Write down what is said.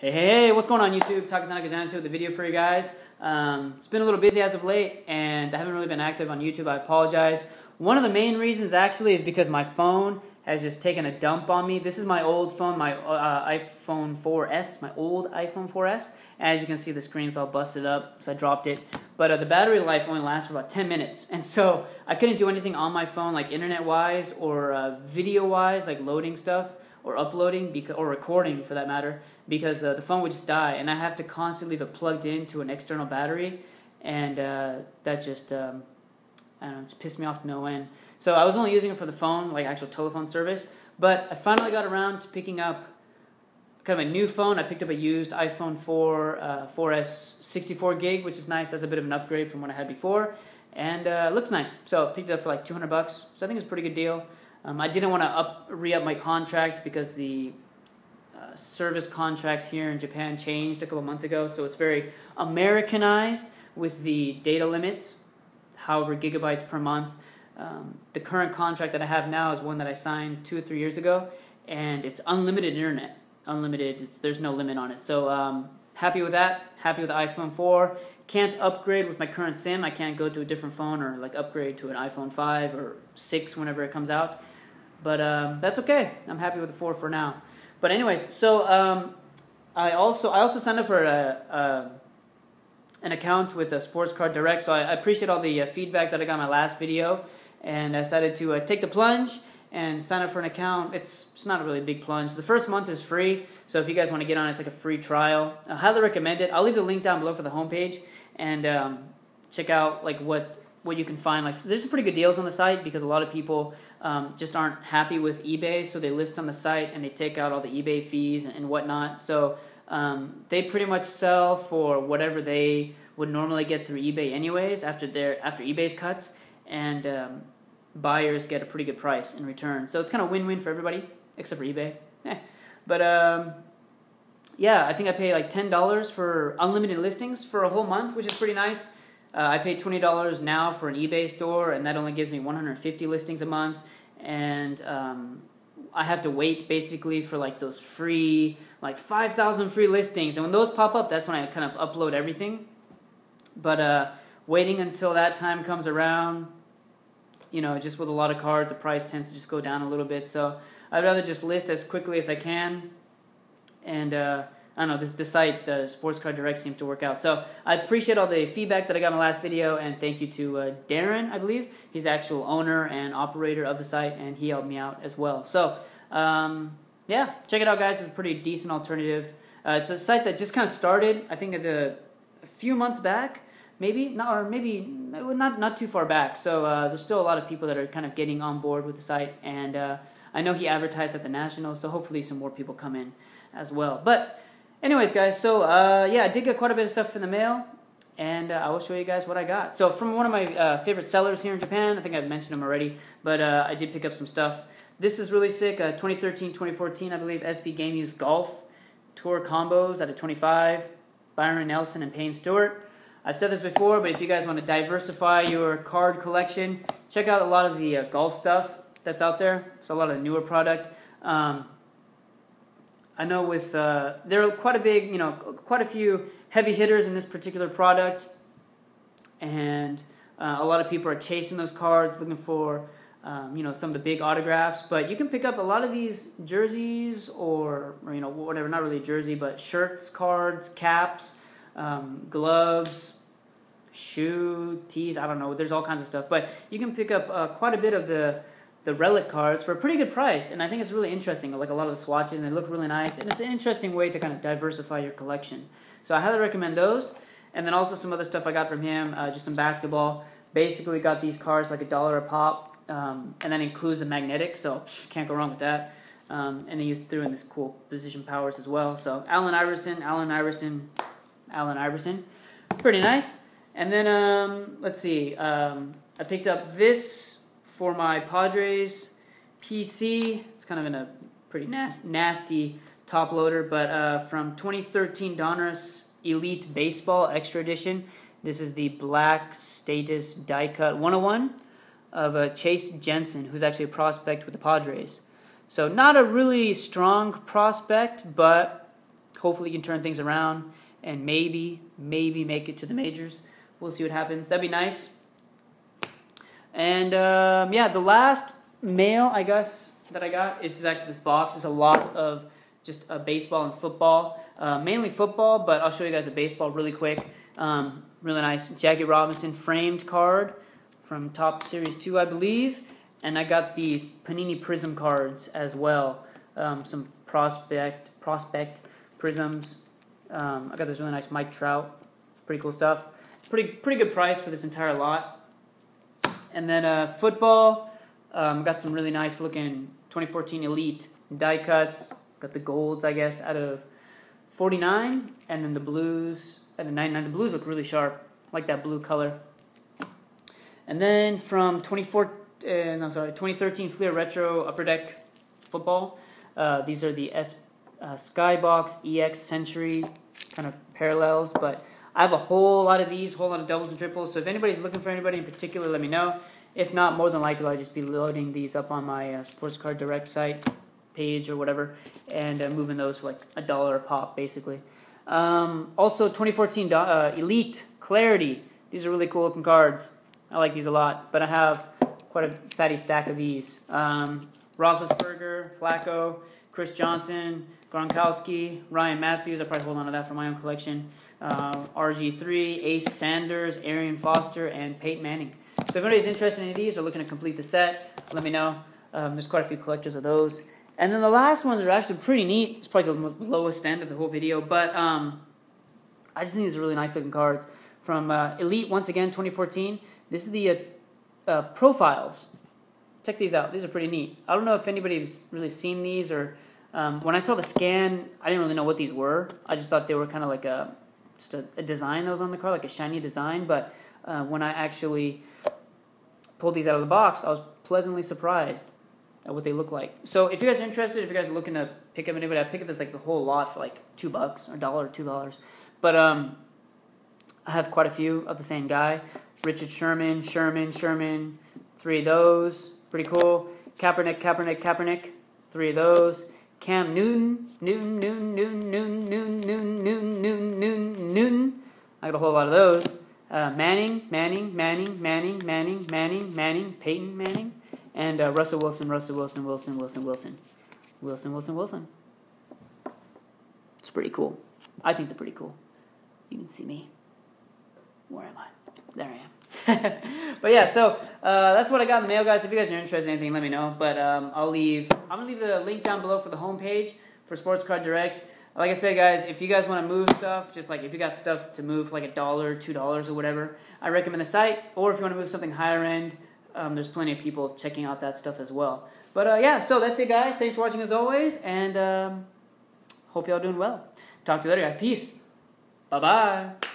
Hey, what's going on YouTube? TakaTanaka down with the video for you guys. It's been a little busy as of late, and I haven't really been active on YouTube. I apologize. One of the main reasons, actually, is because my phone has just taken a dump on me. This is my old phone, my iPhone 4S, my old iPhone 4S. As you can see, the screen's all busted up, so I dropped it. But the battery life only lasts for about 10 minutes, and so I couldn't do anything on my phone, like internet-wise or video-wise, like loading stuff, or uploading, or recording for that matter, because the phone would just die, and I have to constantly leave it plugged into an external battery, and that just, I don't know, just pissed me off to no end. So I was only using it for the phone, like actual telephone service, but I finally got around to picking up kind of a new phone. I picked up a used iPhone 4S 64 gig, which is nice. That's a bit of an upgrade from what I had before, and it looks nice. So I picked it up for like $200, so I think it's a pretty good deal. I didn't want to re-up my contract because the service contracts here in Japan changed a couple months ago, so it's very Americanized with the data limits, however gigabytes per month. The current contract that I have now is one that I signed 2 or 3 years ago, and it's unlimited internet. Unlimited, there's no limit on it. So happy with that, happy with the iPhone 4. Can't upgrade with my current SIM. I can't go to a different phone or like upgrade to an iPhone 5 or 6 whenever it comes out. But that's okay. I'm happy with the 4 for now. But anyways, so I also signed up for an account with a Sports Card Direct. So I appreciate all the feedback that I got in my last video, and I decided to take the plunge and sign up for an account. It's not a really big plunge. The first month is free, so if you guys want to get on it, it's like a free trial. I highly recommend it. I'll leave the link down below for the homepage, and check out like what you can find. Like, there's some pretty good deals on the site because a lot of people just aren't happy with eBay, so they list on the site and they take out all the eBay fees and whatnot. So they pretty much sell for whatever they would normally get through eBay anyways after eBay's cuts, and buyers get a pretty good price in return. So it's kind of win-win for everybody, except for eBay. But yeah, I think I pay like $10 for unlimited listings for a whole month, which is pretty nice. I pay $20 now for an eBay store, and that only gives me 150 listings a month. And I have to wait basically for like those free, like 5,000 free listings. And when those pop up, that's when I kind of upload everything. But waiting until that time comes around, you know, just with a lot of cards, the price tends to just go down a little bit. So I'd rather just list as quickly as I can. And I don't know, this site, the Sports Card Direct, seems to work out. So I appreciate all the feedback that I got in my last video. And thank you to Darren, I believe. He's the actual owner and operator of the site, and he helped me out as well. So yeah, check it out, guys. It's a pretty decent alternative. It's a site that just kind of started, I think, a few months back. Maybe not, or maybe not too far back. So there's still a lot of people that are kind of getting on board with the site, and I know he advertised at the Nationals, so hopefully some more people come in as well. But anyways, guys, so yeah, I did get quite a bit of stuff in the mail, and I will show you guys what I got. So from one of my favorite sellers here in Japan, I think I've mentioned him already, but I did pick up some stuff. This is really sick, 2013-2014, I believe, SP Game Used Golf Tour Combos out of 25, Byron Nelson and Payne Stewart. I've said this before, but if you guys want to diversify your card collection, check out a lot of the golf stuff that's out there. It's a lot of newer product. I know with there are quite a big, you know, quite a few heavy hitters in this particular product, and a lot of people are chasing those cards, looking for you know, some of the big autographs. But you can pick up a lot of these jerseys or you know, whatever, not really a jersey, but shirts, cards, caps, gloves, shoe, tees, I don't know, there's all kinds of stuff, but you can pick up quite a bit of the relic cards for a pretty good price, and I think it's really interesting, like a lot of the swatches, and they look really nice, and it's an interesting way to kind of diversify your collection, so I highly recommend those. And then also some other stuff I got from him, just some basketball. Basically got these cards like $1 a pop, and that includes the magnetic, so can't go wrong with that. And then you threw in this cool position powers as well, so Allen Iverson, pretty nice. And then, let's see, I picked up this for my Padres PC. It's kind of in a pretty nasty top loader, but from 2013 Donruss Elite Baseball Extra Edition. This is the black status die cut 101 of Chase Jensen, who's actually a prospect with the Padres. So not a really strong prospect, but hopefully he can turn things around and maybe make it to the majors. We'll see what happens. That'd be nice. And yeah, the last mail, I guess, that I got is actually this box. It's a lot of just baseball and football, mainly football, but I'll show you guys the baseball really quick. Really nice Jackie Robinson framed card from Top Series 2, I believe. And I got these Panini Prism cards as well, some prospect prisms. I got this really nice Mike Trout, pretty cool stuff. Pretty good price for this entire lot. And then football, got some really nice looking 2014 Elite die cuts. Got the golds, I guess, out of 49, and then the blues out of 99. The blues look really sharp. I like that blue color. And then from 2013 Fleer Retro Upper Deck football. These are the Skybox EX Century kind of parallels, but I have a whole lot of these, whole lot of doubles and triples. So if anybody's looking for anybody in particular, let me know. If not, more than likely I'll just be loading these up on my Sports Card Direct site page or whatever, and moving those for like $1 a pop, basically. Also, 2014 Elite Clarity. These are really cool looking cards. I like these a lot, but I have quite a fatty stack of these. Roethlisberger, Flacco, Chris Johnson, Gronkowski, Ryan Matthews. I'll probably hold on to that for my own collection. RG3, Ace Sanders, Arian Foster, and Peyton Manning. So if anybody's interested in any of these or looking to complete the set, let me know. There's quite a few collectors of those. And then the last ones are actually pretty neat. It's probably the lowest end of the whole video, but I just think these are really nice looking cards. From Elite, once again, 2014. This is the profiles. Check these out. These are pretty neat. I don't know if anybody's really seen these or... when I saw the scan, I didn't really know what these were. I just thought they were kind of like a design that was on the card, like a shiny design. But when I actually pulled these out of the box, I was pleasantly surprised at what they look like. So if you guys are interested, if you guys are looking to pick up anybody, I pick up this like the whole lot for like $2 or $1 or $2. But I have quite a few of the same guy, Richard Sherman, Sherman, three of those, pretty cool. Kaepernick, three of those. Cam Newton, Newton. I got a whole lot of those. Manning, Peyton Manning, and Russell Wilson, Wilson. It's pretty cool. I think they're pretty cool. You can see me. Where am I? There I am. But yeah, so that's what I got in the mail, guys. If you guys are interested in anything, let me know. But I'm gonna leave the link down below for the homepage for Sports Card Direct. Like I said, guys, if you guys want to move stuff, just like if you got stuff to move for like $1, $2, or whatever, I recommend the site. Or if you want to move something higher end, there's plenty of people checking out that stuff as well. But yeah, so that's it, guys. Thanks for watching as always, and hope y'all doing well. Talk to you later, guys. Peace. Bye bye.